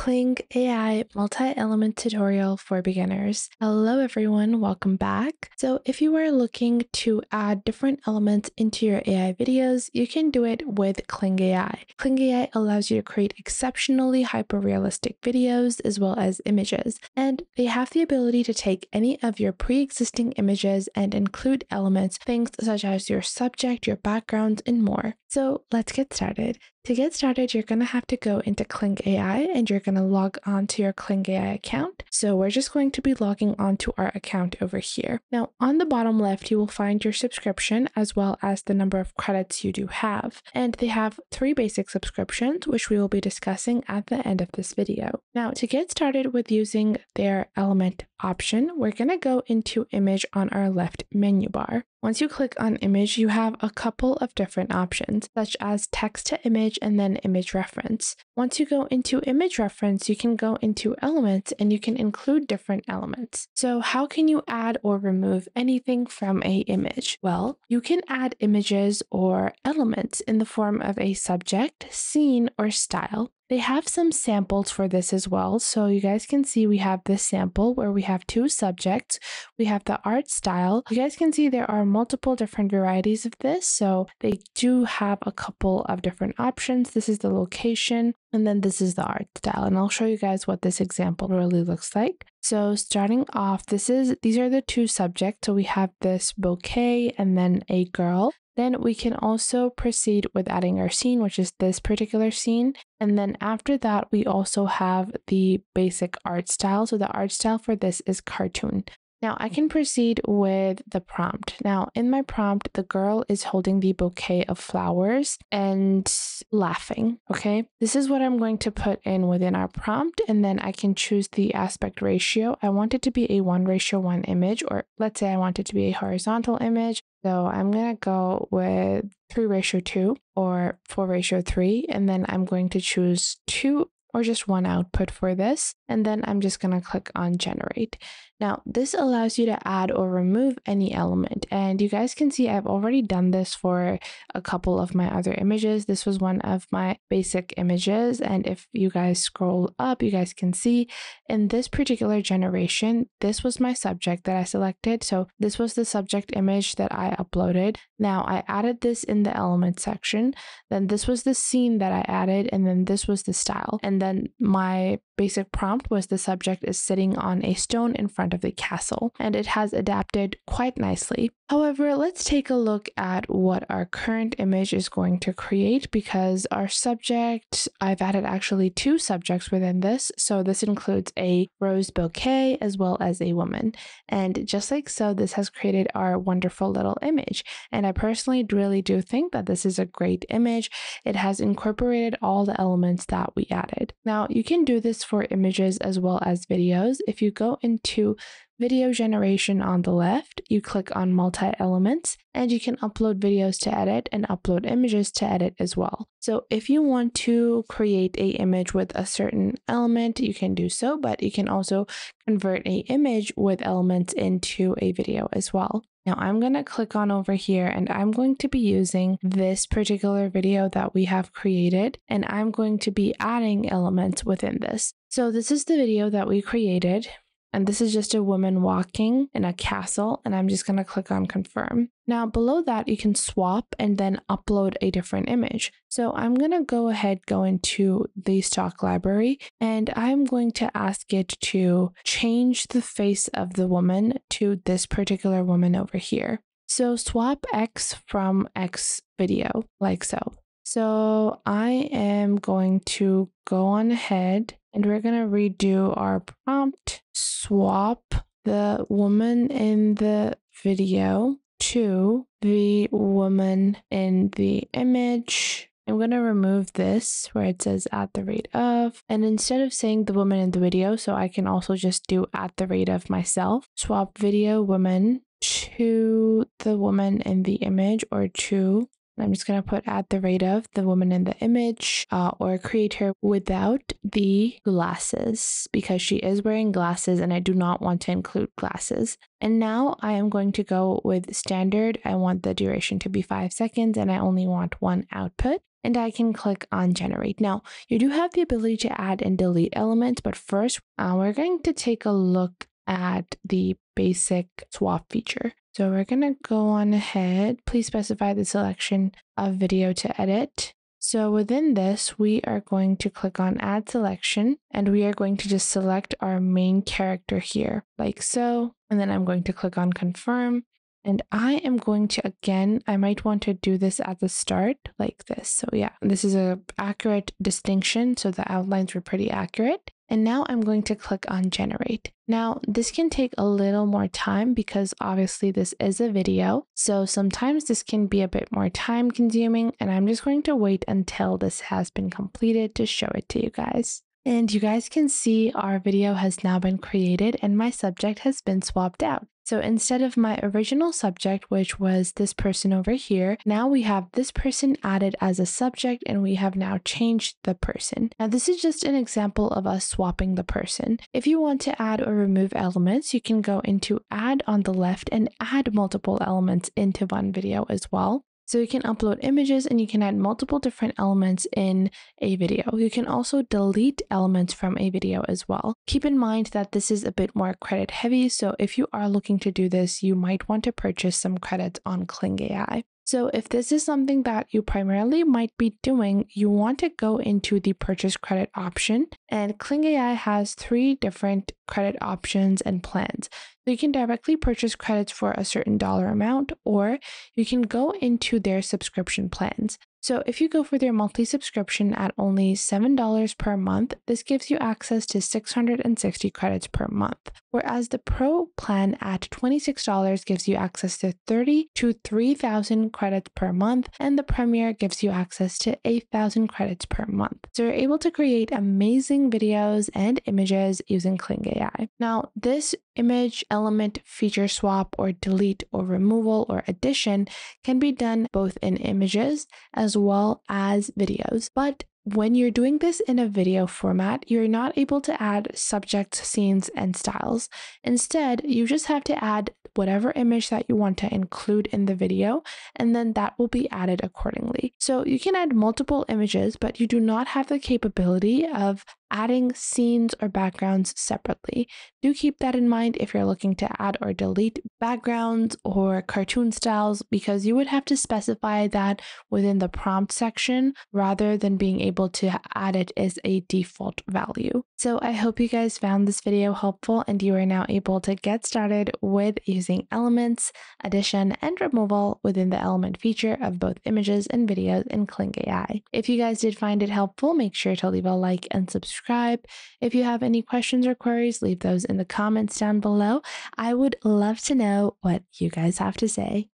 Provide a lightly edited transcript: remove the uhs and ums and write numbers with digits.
Kling AI multi-element tutorial for beginners. Hello everyone, welcome back. So if you are looking to add different elements into your AI videos, you can do it with Kling AI. Kling AI allows you to create exceptionally hyper-realistic videos as well as images, and they have the ability to take any of your pre-existing images and include elements, things such as your subject, your background, and more. So let's get started. To get started, you're going to have to go into Kling AI and you're going to log on to your Kling AI account. So we're just going to be logging onto our account over here. Now, on the bottom left, you will find your subscription as well as the number of credits you do have. And they have three basic subscriptions, which we will be discussing at the end of this video. Now, to get started with using their element option, we're going to go into image on our left menu bar. Once you click on image, you have a couple of different options, such as text to image and then image reference. Once you go into image reference, you can go into elements and you can include different elements. So how can you add or remove anything from an image? Well, you can add images or elements in the form of a subject, scene, or style. They have some samples for this as well. So you guys can see we have this sample where we have two subjects. We have the art style. You guys can see there are multiple different varieties of this. So they do have a couple of different options. This is the location, and then this is the art style. And I'll show you guys what this example really looks like. So starting off, these are the two subjects. So we have this bouquet and then a girl. Then we can also proceed with adding our scene, which is this particular scene. And then after that, we also have the basic art style. So the art style for this is cartoon. Now I can proceed with the prompt. Now in my prompt, the girl is holding the bouquet of flowers and laughing, okay? This is what I'm going to put in within our prompt, and then I can choose the aspect ratio. I want it to be a 1:1 image, or let's say I want it to be a horizontal image. So I'm going to go with 3:2 or 4:3, and then I'm going to choose two or just one output for this. And then I'm just going to click on generate. Now, this allows you to add or remove any element. And you guys can see I've already done this for a couple of my other images. This was one of my basic images. And if you guys scroll up, you guys can see in this particular generation, this was my subject that I selected. So this was the subject image that I uploaded. Now I added this in the element section. Then this was the scene that I added. And then this was the style. And then my basic prompt was the subject is sitting on a stone in front of the castle, and it has adapted quite nicely. However, let's take a look at what our current image is going to create, because our subject, I've added actually two subjects within this. So this includes a rose bouquet as well as a woman. And just like so, this has created our wonderful little image. And I personally really do think that this is a great image. It has incorporated all the elements that we added. Now you can do this for images as well as videos. If you go into video generation on the left, you click on multi-elements, and you can upload videos to edit and upload images to edit as well. So if you want to create an image with a certain element, you can do so, but you can also convert an image with elements into a video as well. Now I'm going to click on over here, and I'm going to be using this particular video that we have created, and I'm going to be adding elements within this. So this is the video that we created. And this is just a woman walking in a castle, and I'm just going to click on confirm. Now below that, you can swap and then upload a different image. So I'm going to go into the stock library, and I'm going to ask it to change the face of the woman to this particular woman over here. So swap X from X video, like so. So I am going to go on ahead, and we're going to redo our prompt. Swap the woman in the video to the woman in the image. I'm going to remove this where it says at the rate of, and instead of saying the woman in the video, so I can also just do at the rate of myself. Swap video woman to the woman in the image, or to I'm just going to put at the rate of the woman in the image, or create her without the glasses, because she is wearing glasses and I do not want to include glasses. And now I am going to go with standard. I want the duration to be 5 seconds and I only want one output. And I can click on generate. Now, you do have the ability to add and delete elements, but first we're going to take a look at the basic swap feature. So we're going to go on ahead. Please specify the selection of video to edit. So within this, we are going to click on add selection and we are going to just select our main character here like so. And then I'm going to click on confirm. And I am going to, again, I might want to do this at the start like this. So yeah, this is an accurate distinction. So the outlines were pretty accurate. And now I'm going to click on generate. Now this can take a little more time because obviously this is a video. So sometimes this can be a bit more time consuming, and I'm just going to wait until this has been completed to show it to you guys. And you guys can see our video has now been created and my subject has been swapped out. So instead of my original subject, which was this person over here, now we have this person added as a subject and we have now changed the person. Now this is just an example of us swapping the person. If you want to add or remove elements, you can go into add on the left and add multiple elements into one video as well. So you can upload images and you can add multiple different elements in a video. You can also delete elements from a video as well. Keep in mind that this is a bit more credit heavy. So if you are looking to do this, you might want to purchase some credits on Kling AI. So if this is something that you primarily might be doing, you want to go into the purchase credit option, and Kling AI has 3 different credit options and plans. So you can directly purchase credits for a certain dollar amount, or you can go into their subscription plans. So if you go for their monthly subscription at only $7 per month, this gives you access to 660 credits per month, whereas the Pro plan at $26 gives you access to 30 to 3,000 credits per month, and the Premier gives you access to 8,000 credits per month. So you're able to create amazing videos and images using Kling AI. Now, this image element feature swap or delete or removal or addition can be done both in images as well as videos. But when you're doing this in a video format, you're not able to add subjects, scenes, and styles. Instead, you just have to add whatever image that you want to include in the video, and then that will be added accordingly. So you can add multiple images, but you do not have the capability of adding scenes or backgrounds separately. Do keep that in mind if you're looking to add or delete backgrounds or cartoon styles, because you would have to specify that within the prompt section rather than being able to add it as a default value. So I hope you guys found this video helpful and you are now able to get started with using elements, addition, and removal within the element feature of both images and videos in Kling AI. If you guys did find it helpful, make sure to leave a like and subscribe. If you have any questions or queries, leave those in the comments down below. I would love to know what you guys have to say.